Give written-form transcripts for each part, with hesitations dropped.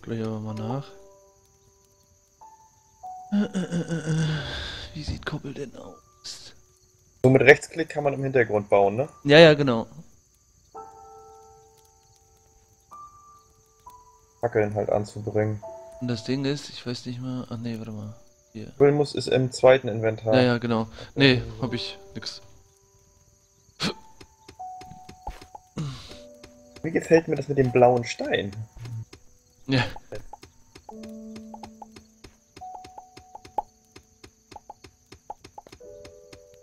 guck gleich aber mal nach. Wie sieht Koppel denn aus? Nur mit Rechtsklick kann man im Hintergrund bauen, ne? Ja, ja, genau. Fackeln halt anzubringen. Und das Ding ist, ich weiß nicht mal... Ach ne, warte mal. Hier. Bulmus ist im zweiten Inventar. Ja, ja, genau. Ne, hab ich nix. Wie gefällt mir das mit dem blauen Stein? Ja.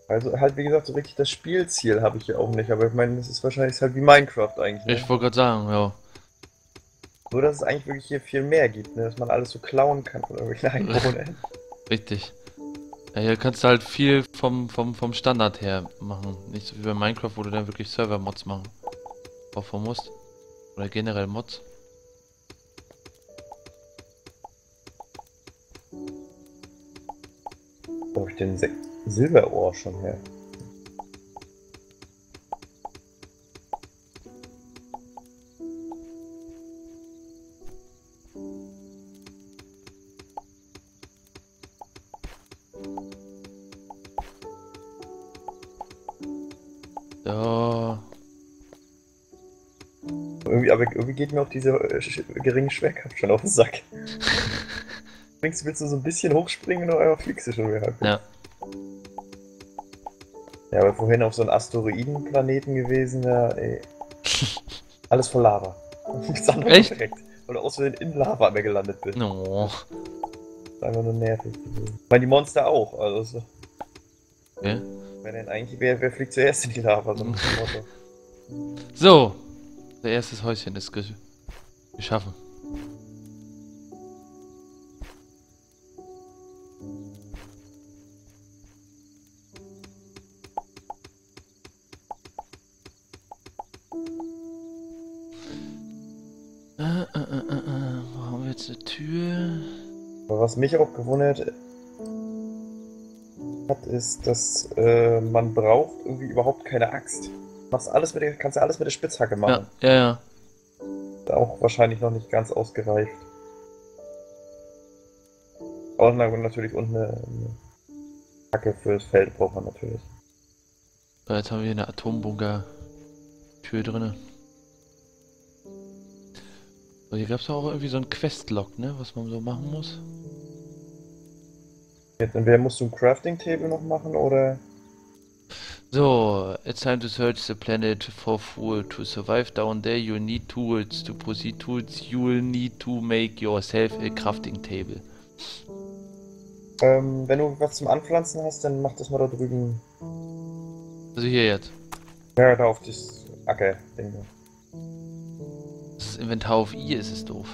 Also halt, wie gesagt, so richtig das Spielziel habe ich ja auch nicht, aber ich meine, das ist wahrscheinlich halt wie Minecraft eigentlich. Ne? Ich wollte gerade sagen, ja. So, dass es eigentlich wirklich hier viel mehr gibt, ne? Dass man alles so klauen kann von irgendwelchen Einwohnern. Richtig. Ja, hier kannst du halt viel vom Standard her machen. Nicht so wie bei Minecraft, wo du dann wirklich Server-Mods machen. Aufbauen musst. Oder generell Mods. Wo habe ich den Silberohr schon her? So. Aber irgendwie geht mir auch diese geringe Schwerkraft schon auf den Sack. Willst du so ein bisschen hochspringen und einfach fliegst du schon wieder? Ja. Ja, aber vorhin auf so einem Asteroidenplaneten gewesen, ja, ey. Alles voll Lava. Nichts anderes. Echt? Direkt. Oder aus Versehen in Lava mehr gelandet bin. No. Das ist einfach nur nervig gewesen. Ich meine, die Monster auch, also so. Okay. Wer denn eigentlich, wer fliegt zuerst in die Lava? So, so. Der erste Häuschen ist geschaffen. Wo haben wir jetzt eine Tür? Aber was mich auch gewundert hat, ist, dass man braucht irgendwie überhaupt keine Axt. Kannst du alles mit der Spitzhacke machen. Ja, ja, ja. Auch wahrscheinlich noch nicht ganz ausgereift. Aber natürlich unten eine Hacke fürs Feld braucht man natürlich. So, jetzt haben wir hier eine Atombunker-Tür drin. So, hier gab es auch irgendwie so ein Questlog, ne? Was man so machen muss. Jetzt entweder musst du ein Crafting-Table noch machen oder... So, it's time to search the planet for fuel. To survive down there you need tools. To proceed tools you'll need to make yourself a crafting table. Wenn du was zum Anpflanzen hast, dann mach das mal da drüben. Also hier jetzt? Ja, da auf das Acker-Ding. Das Inventar auf I ist es doof.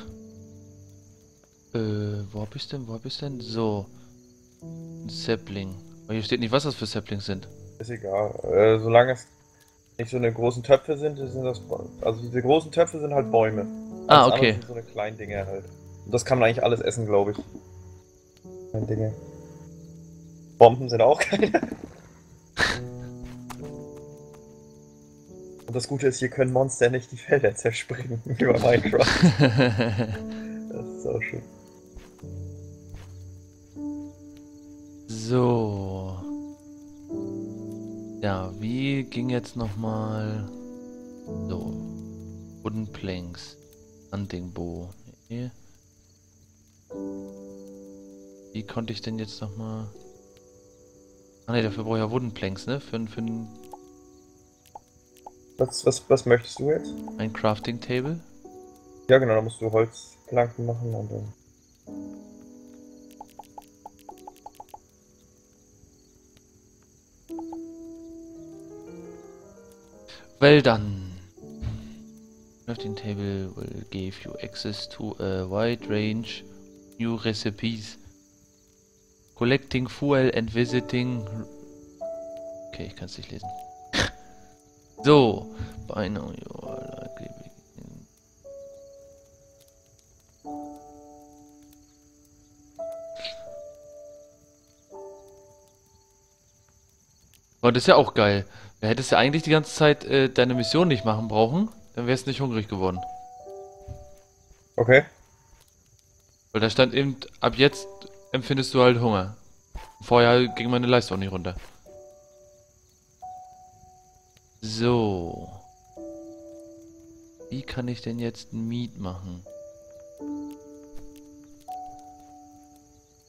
Wo hab ich's denn? So. Ein Sapling. Aber hier steht nicht, was das für Saplings sind. Ist egal, solange es nicht so eine großen Töpfe sind, sind das... Also diese großen Töpfe sind halt Bäume. Ah, alles okay. Sind so eine kleinen Dinge halt. Und das kann man eigentlich alles essen, glaube ich. Kleine Dinge. Bomben sind auch keine. Und das Gute ist, hier können Monster nicht die Felder zerspringen, wie bei Minecraft. Das ist auch schön. So... Ja, wie ging jetzt nochmal so? Wooden Planks, Hunting Bow. Nee. Wie konnte ich denn jetzt nochmal? Ah ne, dafür brauche ich ja Wooden Planks, ne? Für ein... Was möchtest du jetzt? Ein Crafting Table? Ja genau, da musst du Holzplanken machen und dann... Well done. Crafting table will give you access to a wide range of new recipes. Collecting fuel and visiting... Okay, ich kann es nicht lesen. So. By now you are likely beginning. Oh, das ist ja auch geil. Du hättest ja eigentlich die ganze Zeit deine Mission nicht machen brauchen, dann wärst du nicht hungrig geworden. Okay. Weil da stand eben, ab jetzt empfindest du halt Hunger. Vorher ging meine Leiste auch nicht runter. So. Wie kann ich denn jetzt ein Miet machen?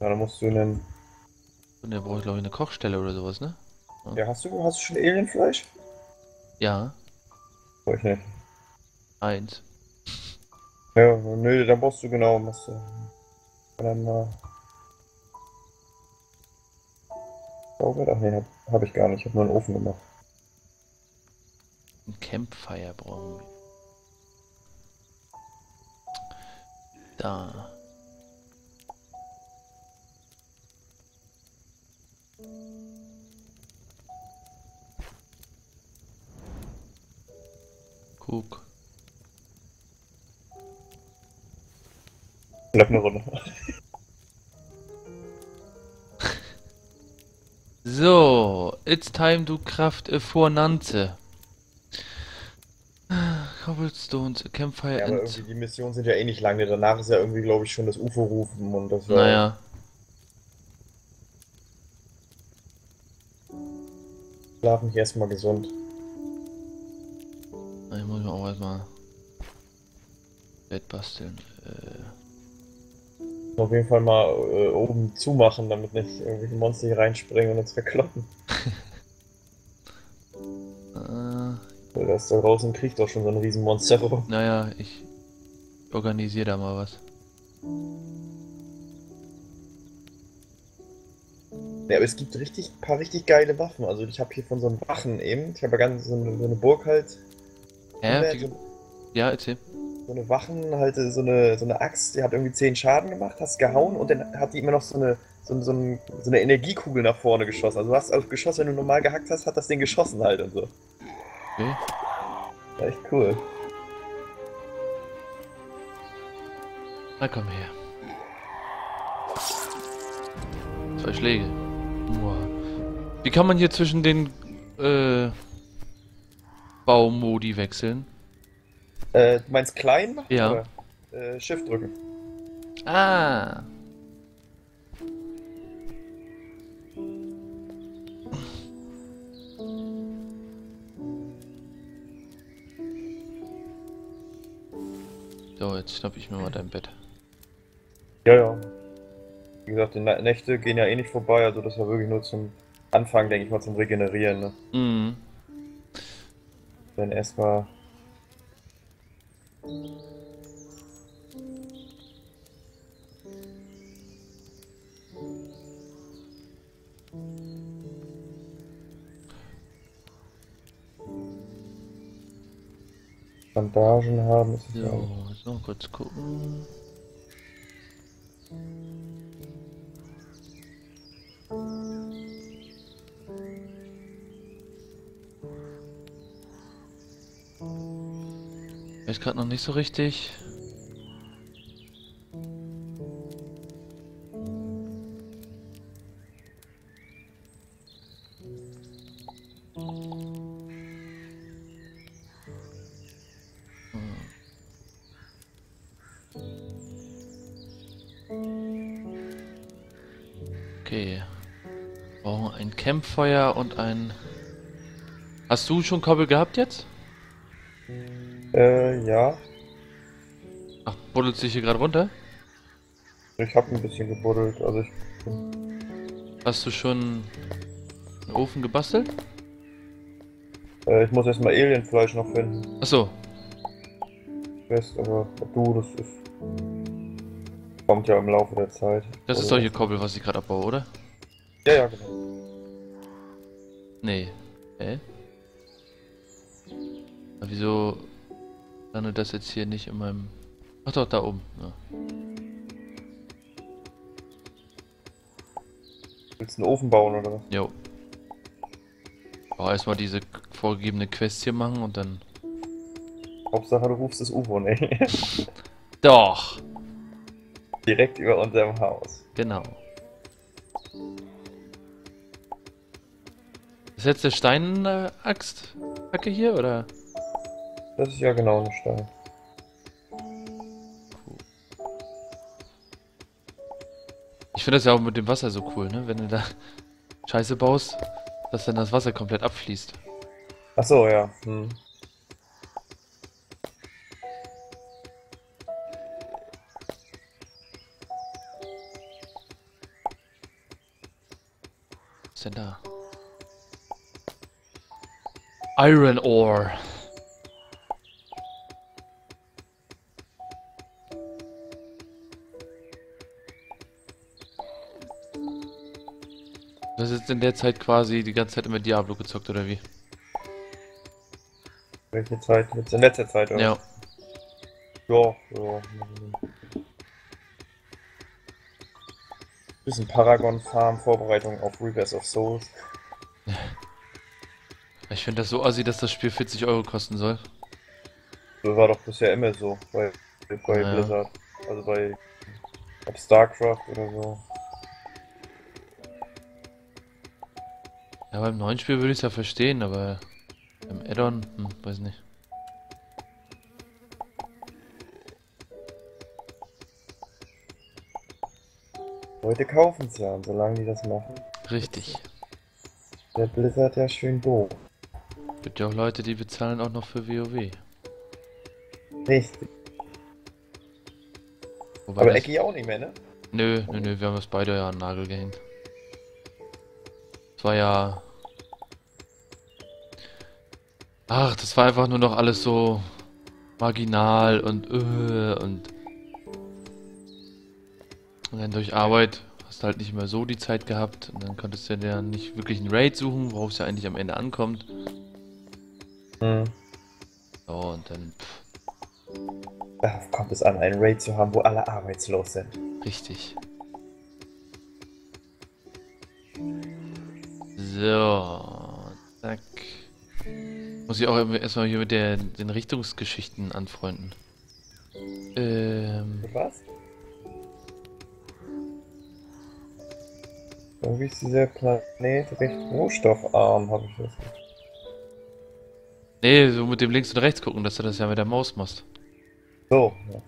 Na, da musst du einen... Und da brauche ich glaube ich eine Kochstelle oder sowas, ne? Ja, ja hast du schon Alienfleisch? Ja. Brauche ich nicht. Eins. Ja, nö, da brauchst du genau, machst du... Dann mal... Ach ne, hab ich gar nicht, ich hab nur einen Ofen gemacht. Ein Campfire brauchen wir. Da. Guck. Bleib eine Runde. So, it's time to craft a Fornanze. Cobblestones, a Campfire. Ja, aber irgendwie die Missionen sind ja eh nicht lange. Danach ist ja irgendwie, glaube ich, schon das UFO rufen und das. Naja. Schlaf mich erstmal gesund. Ich muss mir auch erstmal Bett basteln. Auf jeden Fall mal oben zumachen, damit nicht irgendwelche Monster hier reinspringen und uns verkloppen. Da ist da draußen kriegt doch schon so ein Riesenmonster rum. Naja, ich organisiere da mal was. Ja, aber es gibt richtig paar richtig geile Waffen. Also ich habe hier von so einem Wachen eben. Ich habe ja ganz so eine Burg halt. Ja, erzähl. So eine Wachen, halt so eine Axt, die hat irgendwie 10 Schaden gemacht, hast gehauen und dann hat die immer noch so eine Energiekugel nach vorne geschossen. Also du hast auch geschossen, wenn du normal gehackt hast, hat das Ding geschossen halt und so. Okay. War echt cool. Na komm her. 2 Schläge. Wow. Wie kann man hier zwischen den Baumodi wechseln? Du meinst klein? Ja. Oder, Shift drücken. Ah. So, jetzt schnapp ich mir mal dein Bett. Ja, ja. Wie gesagt, die Nächte gehen ja eh nicht vorbei, also das war wirklich nur zum Anfang, denke ich mal, zum Regenerieren, ne? Mhm. Dann erstmal... Bandagen haben. Ist ja auch. So, kurz gucken. Ist gerade noch nicht so richtig. Okay. Brauchen ein Campfeuer und ein... Hast du schon Kobbel gehabt jetzt? Ja. Ach, buddelt sich hier gerade runter? Ich hab ein bisschen gebuddelt, also ich... Hast du schon einen Ofen gebastelt? Ich muss erstmal Alienfleisch noch finden. Achso. Fest, aber du, das ist... Kommt ja im Laufe der Zeit. Das ist doch hier Kobbel, was ich gerade abbaue, oder? Ja, ja, genau. Nee. Hä? Aber wieso... Lande das jetzt hier nicht in meinem... Ach doch, da oben. Ja. Willst du einen Ofen bauen oder was? Jo. Oh, erstmal diese vorgegebene Quest hier machen und dann... Hauptsache du rufst das UFO, ne? Doch! Direkt über unserem Haus. Genau. Ist jetzt der Steinaxt-Hacke hier, oder...? Das ist ja genau ein Stein. Cool. Ich finde das ja auch mit dem Wasser so cool, ne? Wenn du da Scheiße baust, dass dann das Wasser komplett abfließt. Ach so, ja. Hm. Was ist denn da? Iron Ore. Du hast jetzt in der Zeit quasi die ganze Zeit immer Diablo gezockt, oder wie? Welche Zeit? Jetzt in letzter Zeit, oder? Ja. Ja, ja. Bisschen Paragon Farm, Vorbereitung auf Reverse of Souls. Ich finde das so assi, dass das Spiel 40 € kosten soll. Das war doch bisher immer so, bei ja. Blizzard. Also bei StarCraft oder so. Ja, beim neuen Spiel würde ich es ja verstehen, aber beim Add-on, weiß nicht. Leute kaufen es ja, solange die das machen. Richtig. Der Blizzard ja schön doof. Gibt ja auch Leute, die bezahlen auch noch für WoW. Richtig. Wobei aber Ecki auch nicht mehr, ne? Nö, wir haben das beide ja an den Nagel gehängt. Das war ja... Ach, das war einfach nur noch alles so... marginal und... Und dann durch Arbeit hast du halt nicht mehr so die Zeit gehabt und dann konntest du ja nicht wirklich einen Raid suchen, worauf es ja eigentlich am Ende ankommt. So, und dann... Darauf kommt es an, einen Raid zu haben, wo alle arbeitslos sind. Richtig. So, zack. Muss ich auch erstmal hier mit den Richtungsgeschichten anfreunden. Was? Irgendwie ist dieser Planet recht rohstoffarm, habe ich das nicht. Nee, so mit dem links und rechts gucken, dass du das ja mit der Maus machst. So. Ja.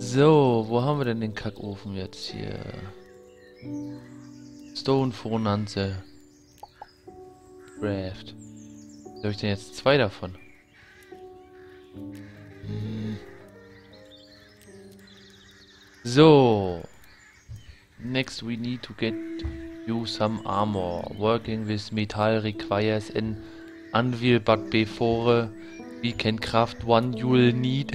So, wo haben wir denn den Kackofen jetzt hier? Stone Phonanze. Craft. Wieso habe ich denn jetzt zwei davon? Hm. So. Next we need to get you some armor. Working with metal requires an Anvil, but before we can craft one, you'll need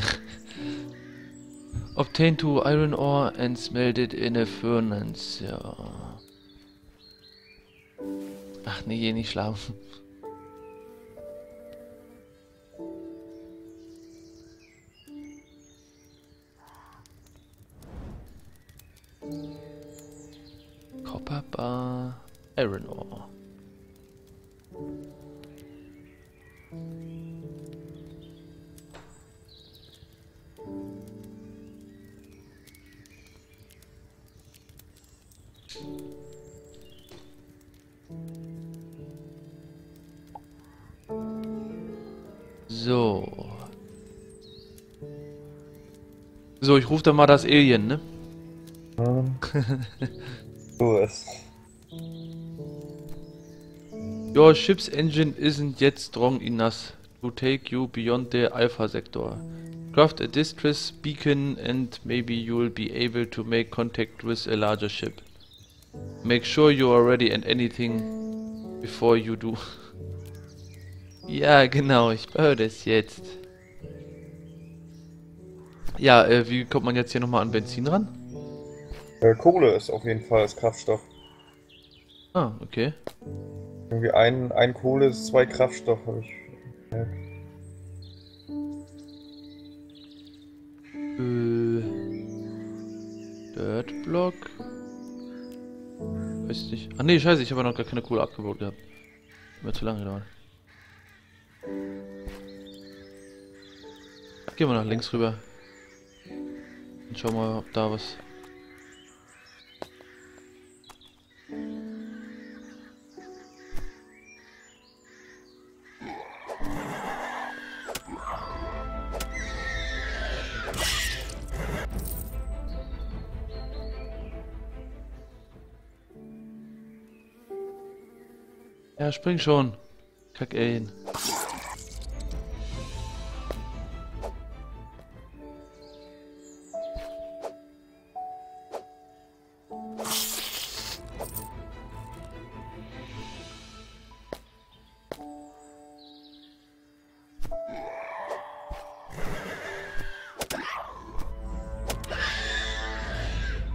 obtain 2 iron ore and smelt it in a furnace. Ja. Ach nee, hier nicht schlafen. Copper Bar, Iron Ore. So, ich rufe dann mal das Alien, ne? Du es. Your ship's engine isn't yet strong enough to take you beyond the Alpha sector. Craft a distress beacon and maybe you'll be able to make contact with a larger ship. Make sure you are ready and anything before you do. Ja, genau, ich baue das jetzt. Ja, wie kommt man jetzt hier nochmal an Benzin ran? Kohle ist auf jeden Fall als Kraftstoff. Ah, okay. Irgendwie ein Kohle ist 2 Kraftstoff, habe ich gemerkt. Dirtblock? Weiß nicht. Ah ne, scheiße, ich habe ja noch gar keine Kohle abgebaut gehabt. Hat mir zu lange gedauert. Gehen wir nach links rüber. Und schauen mal, ob da was... Ja, spring schon. Kack ein.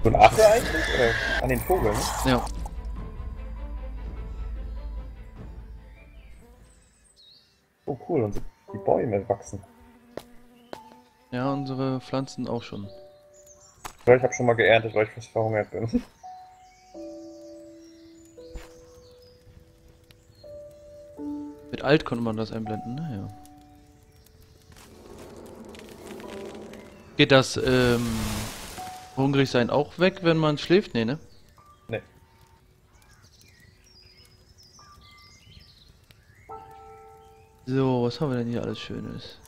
So ein Affe eigentlich? Oder an den Vogel? Ne? Ja. Oh cool, und die Bäume wachsen. Ja, unsere Pflanzen auch schon. Ich hab schon mal geerntet, weil ich fast verhungert bin. Mit Alt konnte man das einblenden, naja. Geht das, hungrig sein auch weg, wenn man schläft? Nee, ne? Nee. So, was haben wir denn hier alles Schönes?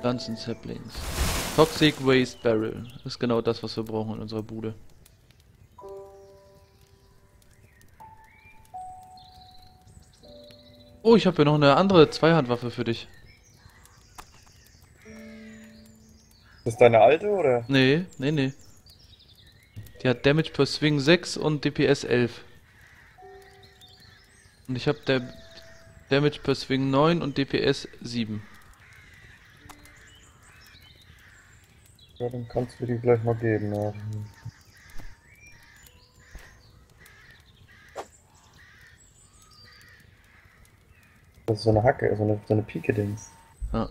Pflanzen Saplings. Toxic Waste Barrel. Das ist genau das, was wir brauchen in unserer Bude. Oh, ich habe hier noch eine andere Zweihandwaffe für dich. Ist das deine alte, oder? Nee, nee, nee. Die hat Damage per Swing 6 und DPS 11. Und ich habe Damage per Swing 9 und DPS 7. Ja, dann kannst du die gleich mal geben, ja. Das ist so eine Hacke, so eine Pike-Dings. Ja.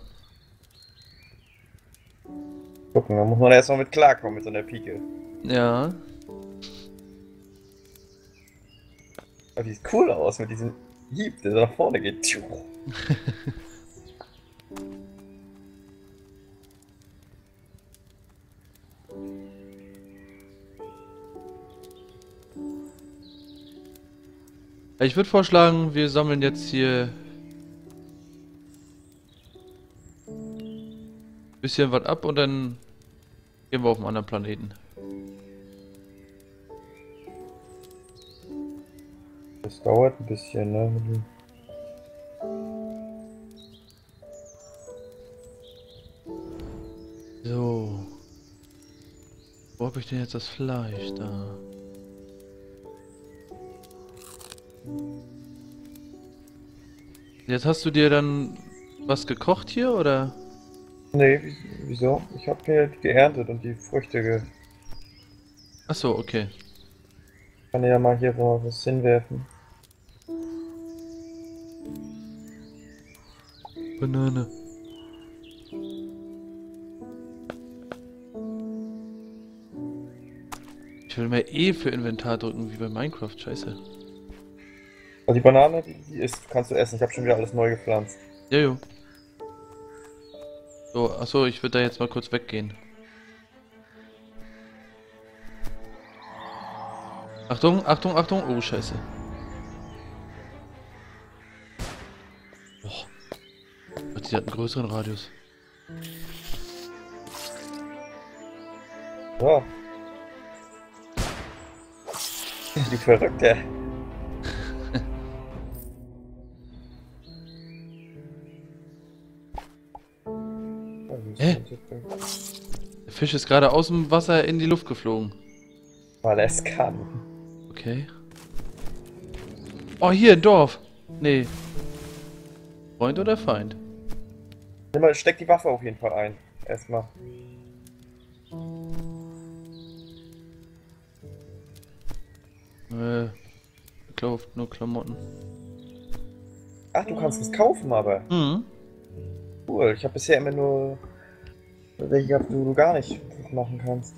Gucken, da muss man erstmal mit klarkommen mit so einer Pike. Ja. Aber die sieht cool aus mit diesem Hieb, der so nach vorne geht. Ich würde vorschlagen, wir sammeln jetzt hier bisschen was ab und dann gehen wir auf einen anderen Planeten. Das dauert ein bisschen, ne? So. Wo hab ich denn jetzt das Fleisch da? Jetzt hast du dir dann was gekocht hier, oder? Nee, wieso? Ich hab hier geerntet und die Früchte Achso, okay. Ich kann ja mal hier mal was hinwerfen. Banane. Ich will mehr E für Inventar drücken, wie bei Minecraft, scheiße. Also die Banane, die kannst du essen. Ich hab schon wieder alles neu gepflanzt. Jojo. So, achso, ich würde da jetzt mal kurz weggehen. Achtung, Achtung, Achtung, oh Scheiße. Boah. Die hat einen größeren Radius. Wow. Du Verrückter. Der Fisch ist gerade aus dem Wasser in die Luft geflogen. Weil er es kann. Okay. Oh, hier, ein Dorf. Nee. Freund oder Feind? Nimm mal, steck die Waffe auf jeden Fall ein. Erstmal. Ich glaube nur Klamotten. Ach, du kannst es kaufen, aber. Mhm. Cool, ich habe bisher immer nur welche gehabt, die du gar nicht machen kannst.